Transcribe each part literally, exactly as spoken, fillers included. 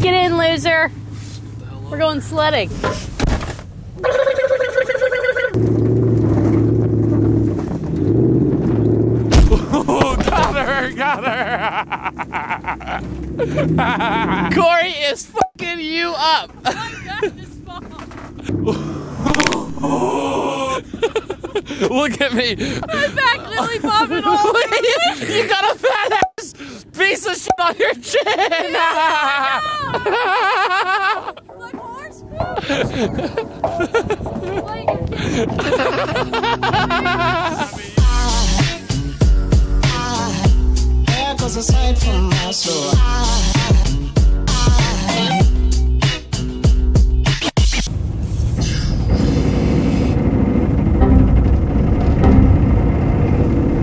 Get in, loser. We're going sledding. Ooh, got her, got her. Corey is fucking you up. I got this ball. Look at me. My back literally popping all over. You got a fat ass piece of shit on your chin. Yeah, like horse poop. Aside from my soul.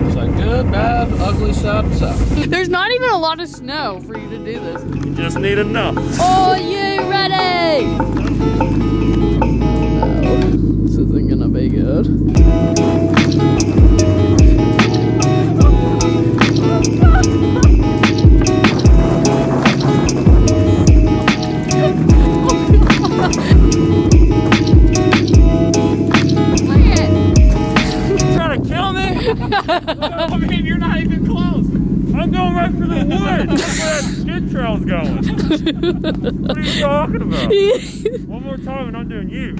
It's like good, bad, ugly, sub, sub. There's not even a lot of snow for you to do this. You just need enough. Are you ready? Oh, this isn't gonna be good. I mean, you're not even close. I'm going right for the woods. That's where that skid trail's going. What are you talking about? One more time and I'm doing you.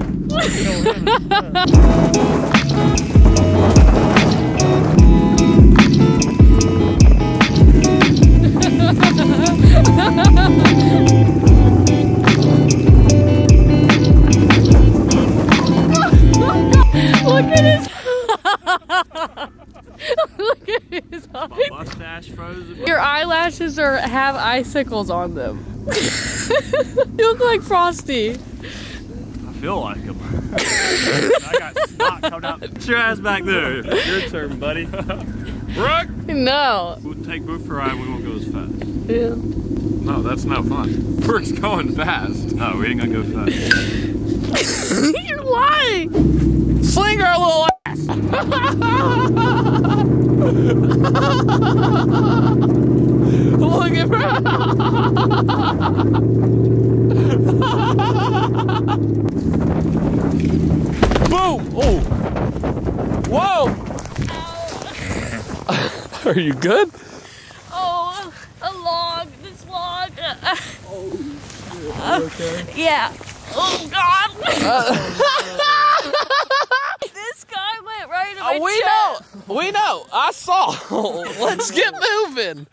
Look at his. Look at his eyes. My mustache frozen. Your eyelashes are have icicles on them. You look like Frosty. I feel like him. I got snot coming out. Put your ass back there. Your turn, buddy. Brooke? No. We'll take Brooke for a ride. We won't go as fast. Yeah. No, that's not fun. Brooke's going fast. No, we ain't gonna go fast. You're lying. Sling her a little. Look at her! Boom! Oh! Whoa! Are you good? Oh, a log. This log. Oh, shit. Are you okay? Yeah. Oh God! Uh, this guy went right in my chest. We know. I saw. Let's get moving.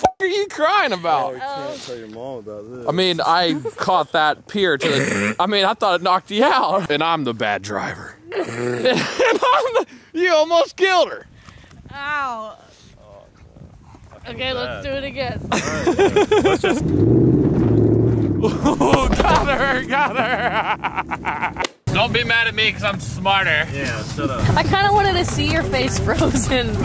What are you crying about? Oh, you can't tell your mom about this. I mean, I caught that pier to the, I mean, I thought it knocked you out. And I'm the bad driver. and I'm the, you almost killed her. Ow. Oh, okay, bad. Let's do it again. All right, let's just... Ooh, got her, got her. Don't be mad at me because I'm smarter. Yeah, shut up. I kind of wanted to see your face frozen.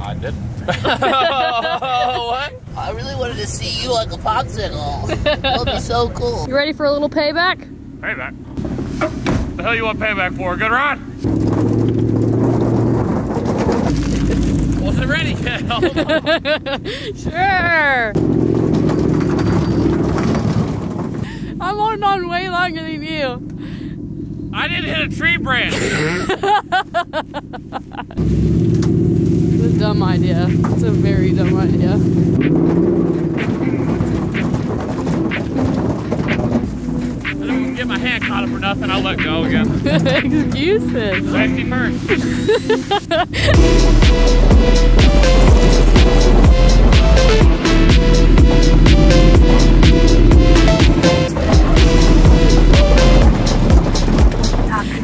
I didn't. Oh, what? I really wanted to see you like a popsicle. That would be so cool. You ready for a little payback? Payback? What the hell you want payback for? Good ride? Wasn't ready yet. Sure. I'm holding on way longer than you. I didn't hit a tree branch. It's a dumb idea. It's a very dumb idea. I didn't get my hand caught up or nothing. I'll let go again. Excuses. Safety first.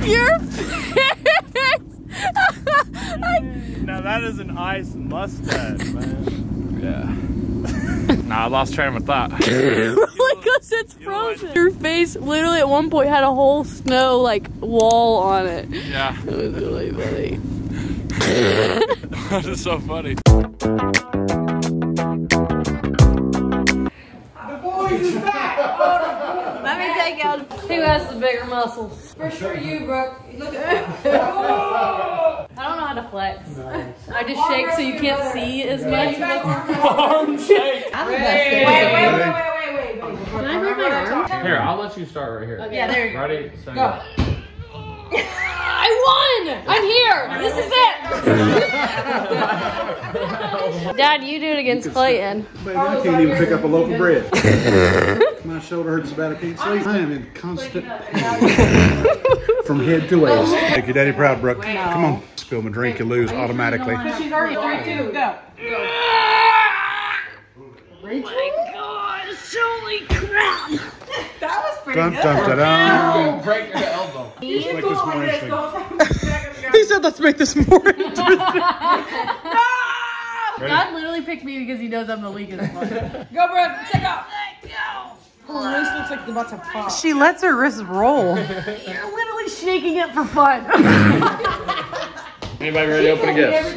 Your face! I... Now that is an ice mustache, man. Yeah. Nah, I lost train of thought. Like us, it's frozen. Your face literally at one point had a whole snow like wall on it. Yeah. It was really funny. That is so funny. The boys is back! Let me take out who has the bigger muscles. For sure you, Brooke. Look at that. I don't know how to flex. Nice. I just shake so you can't see as much. Arm shake. Wait, wait, wait, wait, wait, wait. Here, I'll let you start right here. Okay. Yeah, there you go. Ready? Set, go. I won! I'm here! This is it! Dad, you do it against Clayton. Baby, I can't even pick up a loaf of bread. My shoulder hurts about it. I can't sleep. I am in constant pain from head to waist. Make your daddy proud, Brooke. Wow. Come on. Spill my drink, you lose automatically. She's already three two. Go. Rachel? Oh my gosh, holy crap! That was pretty dun, good. Dun, dun, dun. Break your elbow. You like this morning thing. He said, let's make this more interesting. God literally picked me because he knows I'm the weakest one. Go, bro. Check out. Her wrist looks like it's about to pop. She lets her wrist roll. You're literally shaking it for fun. Anybody ready to open a gift?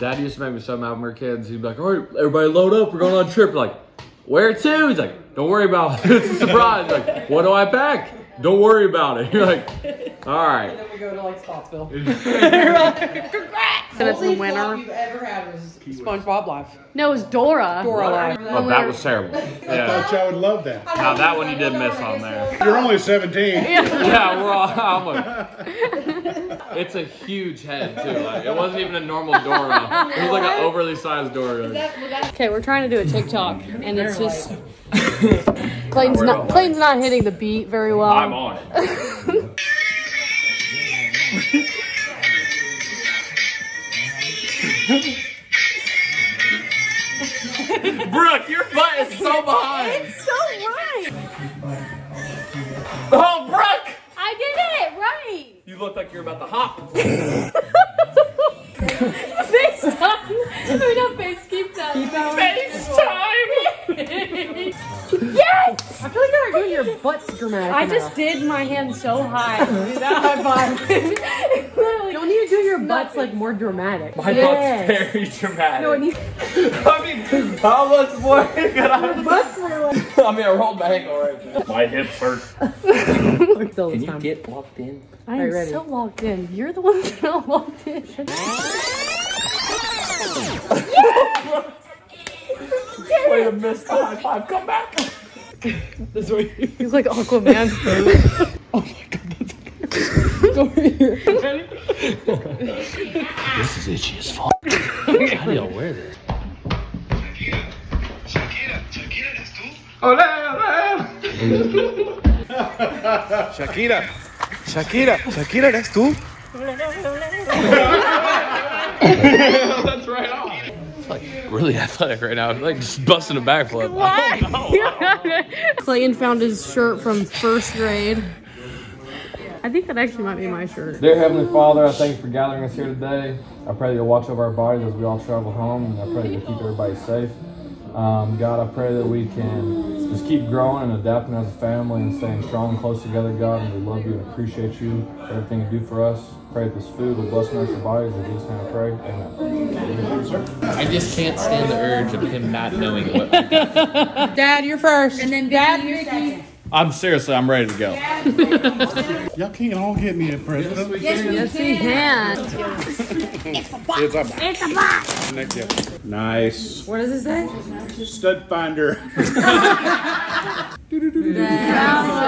Dad used to make me some out when we were kids. He'd be like, all right, everybody load up. We're going on a trip. We're like, where to? He's like, don't worry about it. It's a surprise. He's like, what do I pack? Don't worry about it. You're like, all right. And then we go to like Spotsville. Congrats. And it's the winner. You've ever had was SpongeBob Live. No, it was Dora. Dora Live. Oh, that was terrible. Yeah. I thought y'all would love that. Now that one you did miss on there. You're only seventeen. Yeah, yeah we're all. I'm like, it's a huge head too. Like, it wasn't even a normal Dora. It was like an overly sized Dora. Okay, we're trying to do a TikTok, and it's just Clayton's not Clayton's not hitting the beat very well. I'm on it. Brooke, your butt is so behind. It's so right. Oh, Brooke! I did it right. You look like you're about to hop. FaceTime. No, not face. Keep that. FaceTime. Yes. I feel like you're doing your butts dramatic. I enough. just did my hand so high. That high five. Don't you do your butts like more dramatic? My yes. butt's very dramatic. No, it needs I mean, how much more could I? Your butts were like I mean, I rolled my ankle right there. My hips hurt. Can you time. get locked in? I am right, so locked in. You're the one that's not locked in. Yeah! Wait, I missed the high five. Come back. This way. He's like Aquaman. Oh my god. Over here. This is itchy as fuck. How do y'all wear this? Shakira, Shakira, Shakira, that's tú. That's right on. It's like really athletic right now. I'm like just busting a backflip. What? Oh, no, oh. Clayton found his shirt from first grade. I think that actually might be my shirt. Dear Heavenly Father, I thank you for gathering us here today. I pray that you'll watch over our bodies as we all travel home, and I pray that you keep everybody safe. Um, God, I pray that we can just keep growing and adapting as a family and staying strong and close together, God, and we love you and appreciate you for everything you do for us. Pray that this food will bless and nourish our bodies. In Jesus' name I pray. Amen. I just can't stand the urge of him not knowing what we got. Dad, you're first. And then Dad, Dad you're second. I'm seriously, I'm ready to go. Y'all can't all get me a present. Yes, we can. It's a box. It's a box. It's a box. Next up. Nice. What does it say? Stud finder. That one.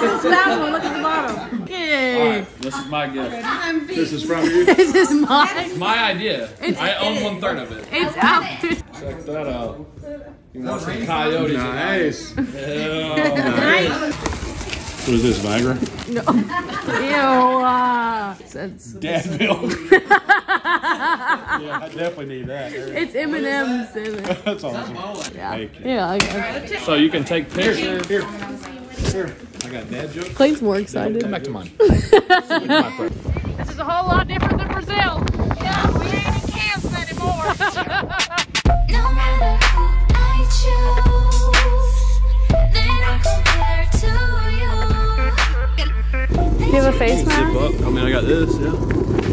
This is that one. Look at the bottom. Yay. Right, this is my gift. I'm this is from you. This is mine. It's my idea. It's I own one third of it. It's out. Check that out. You want some coyotes? Nice. Nice. What is this, Viagra? No. Ew. Uh, that's, Dad milk. Yeah, I definitely need that. It's M and M's. That? That's awesome. Yeah. Thank you. Yeah. I got it. So you can take pictures. Here. Here. I got dad jokes. Clayton's more excited. Come back to mine. This is a whole lot different than Brazil. Yeah, we ain't in camps anymore. No matter who I choose, then I compare to you. Do you have a face mask? I mean, I got this, yeah.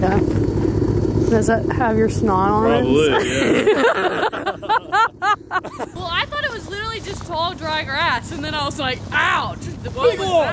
Yeah. Does that have your snot on Probably, it? Probably, yeah. Well, I thought it was literally just tall, dry grass, and then I was like, ouch! What was that?